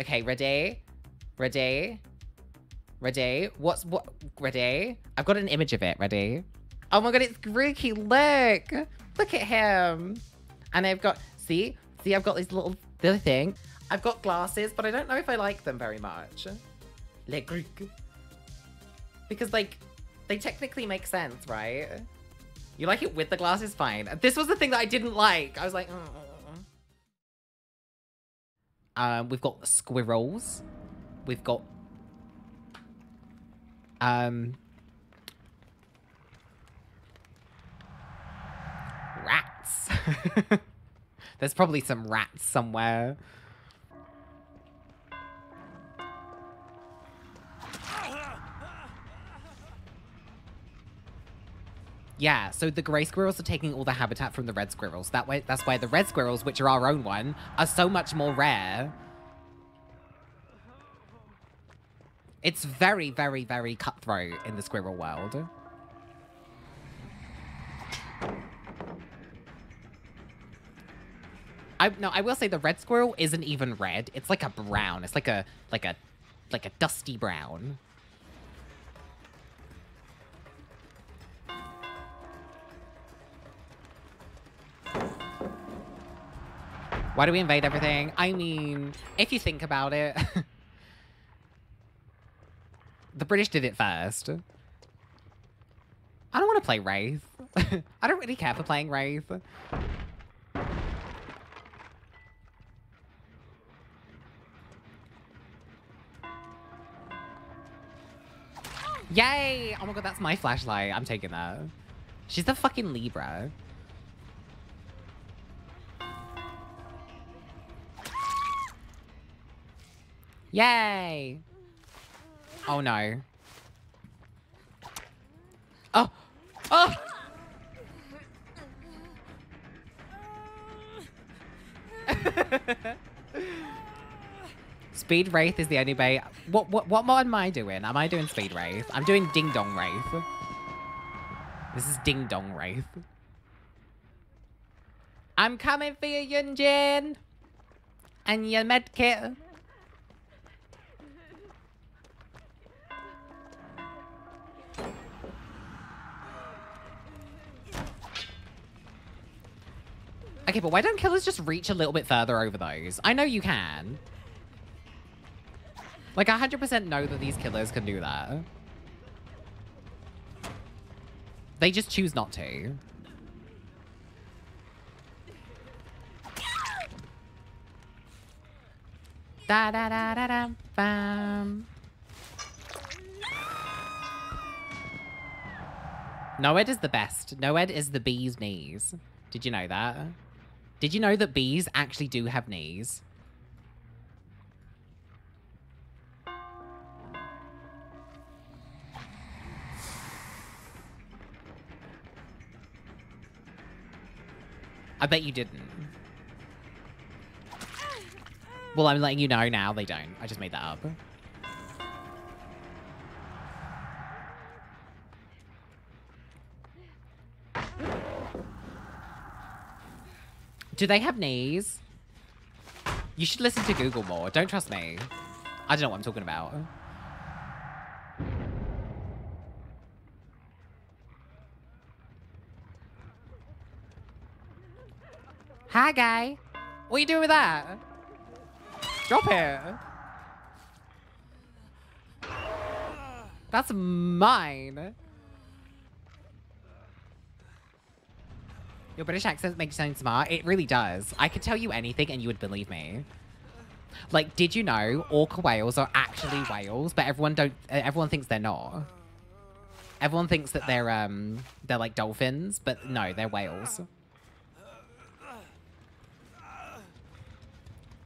Okay, ready? Ready? Ready? What's what? Ready? I've got an image of it. Ready? Oh my god, it's Grookey. Look! Look at him. And I've got... See? See, I've got this little thing. I've got glasses, but I don't know if I like them very much. Le Grook. Because, like, they technically make sense, right? You like it with the glasses? Fine. This was the thing that I didn't like. I was like... Mm-hmm. We've got squirrels. We've got... Rats. There's probably some rats somewhere. Yeah, so the grey squirrels are taking all the habitat from the red squirrels. That way, that's why the red squirrels, which are our own one, are so much more rare. It's very, very, very cutthroat in the squirrel world. I will say the red squirrel isn't even red. It's like a brown. It's like a dusty brown. Why do we invade everything? I mean, if you think about it, the British did it first. I don't want to play Wraith. I don't really care for playing Wraith. Yay! Oh my god, that's my flashlight. I'm taking that. She's the fucking Libra. Yay! Oh no. Oh! Oh! Speed Wraith is the only way. What mod am I doing? Am I doing Speed Wraith? I'm doing Ding Dong Wraith. This is Ding Dong Wraith. I'm coming for you, Yunjin! And your medkit. Okay, but why don't killers just reach a little bit further over those? I know you can. Like, I 100% know that these killers can do that. They just choose not to. Da da da da da bam. Noed is the best. Noed is the bee's knees. Did you know that? Did you know that bees actually do have knees? I bet you didn't. Well, I'm letting you know now they don't. I just made that up. Do they have knees? You should listen to Google more. Don't trust me. I don't know what I'm talking about. Hi, guy. What are you doing with that? Drop it. That's mine. Your British accent makes you sound smart. It really does. I could tell you anything and you would believe me. Like, did you know orca whales are actually whales, but everyone thinks they're not. Everyone thinks that they're like dolphins, but no, they're whales.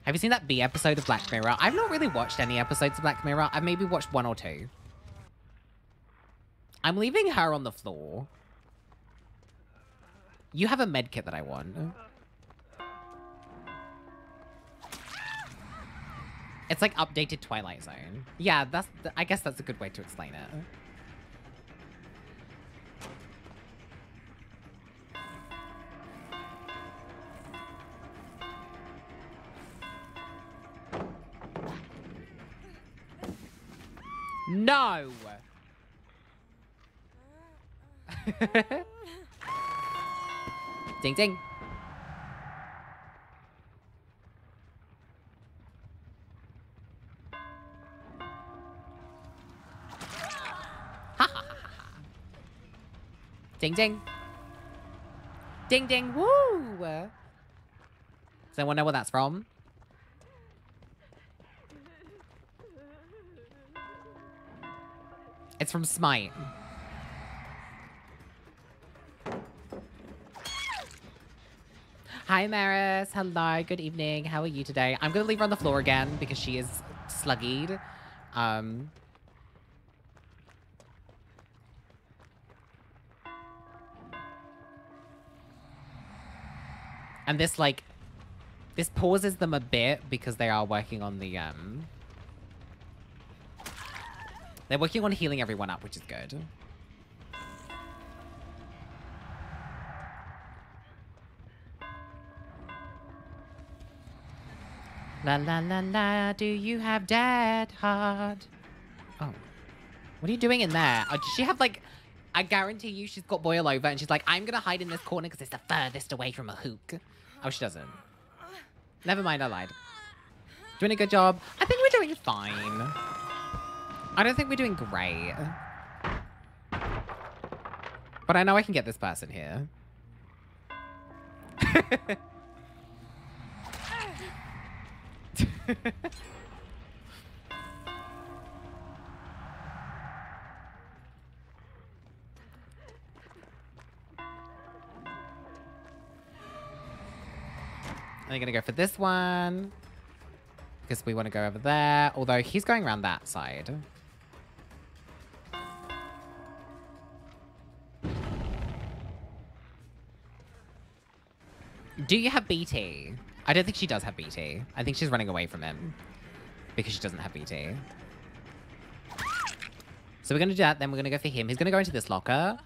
Have you seen that B episode of Black Mirror? I've not really watched any episodes of Black Mirror. I've maybe watched one or two. I'm leaving her on the floor. You have a med kit that I want. It's like updated Twilight Zone. Yeah, that's. I guess that's a good way to explain it. No! Ding ding. Ding ding. Ding ding. Woo! Does anyone know what that's from? It's from Smite. Hi Maris, hello, good evening, how are you today? I'm gonna leave her on the floor again because she is sluggied. And this, like, this pauses them a bit because they are working on the, they're working on healing everyone up, which is good. La la la la, do you have dad heart? Oh. What are you doing in there? Oh, does she have, like... I guarantee you she's got boil over and she's like, I'm gonna hide in this corner because it's the furthest away from a hook. Oh, she doesn't. Never mind, I lied. Doing a good job? I think we're doing fine. I don't think we're doing great. But I know I can get this person here. I'm gonna go for this one because we want to go over there, although he's going around that side. Do you have BT? I don't think she does have BT. I think she's running away from him because she doesn't have BT. So we're going to do that, then we're going to go for him. He's going to go into this locker.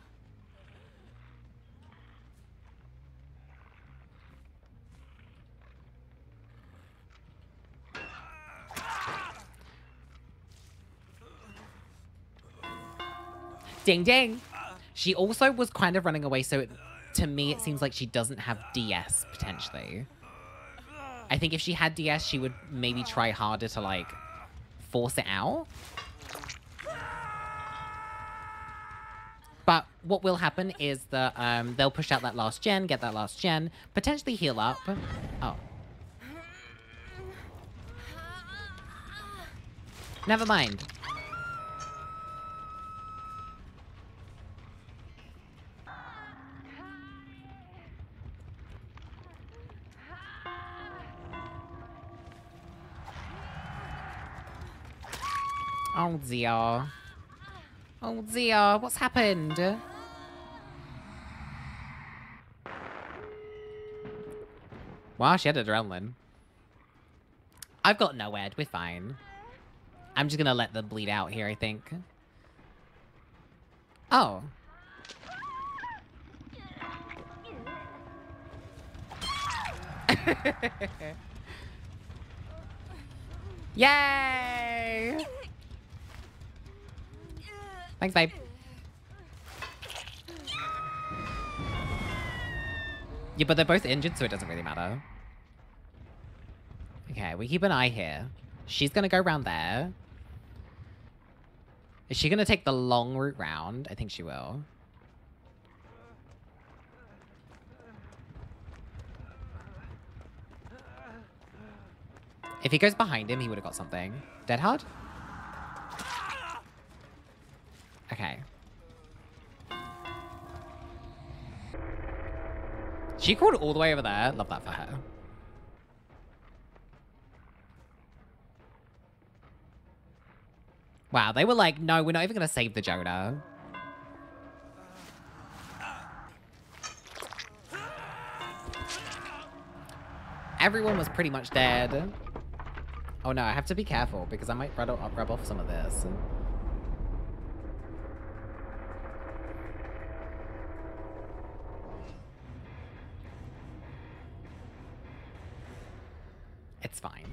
Ding ding! She also was kind of running away, so to me it seems like she doesn't have DS, potentially. I think if she had DS, she would maybe try harder to, like, force it out. But what will happen is that they'll push out that last gen, get that last gen, potentially heal up. Oh. Never mind. Oh dear. Oh dear, what's happened? Wow, she had adrenaline. I've got Noed, we're fine. I'm just gonna let them bleed out here, I think. Oh. Yay! Thanks, babe. Yeah, but they're both injured, so it doesn't really matter. Okay, we keep an eye here. She's gonna go round there. Is she gonna take the long route round? I think she will. If he goes behind him, he would have got something. Dead hard? Okay. She crawled all the way over there. Love that for her. Wow, they were like, no, we're not even going to save the Jonah. Everyone was pretty much dead. Oh no, I have to be careful because I might rub off some of this. It's fine.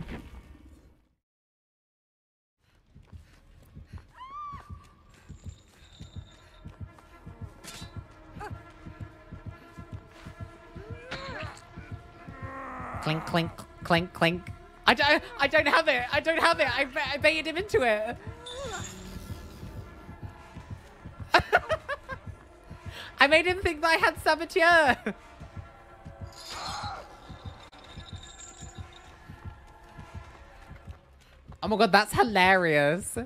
Clink, clink, clink, clink. I don't have it. I don't have it. I baited him into it. I made him think that I had Saboteur. Oh my god, that's hilarious.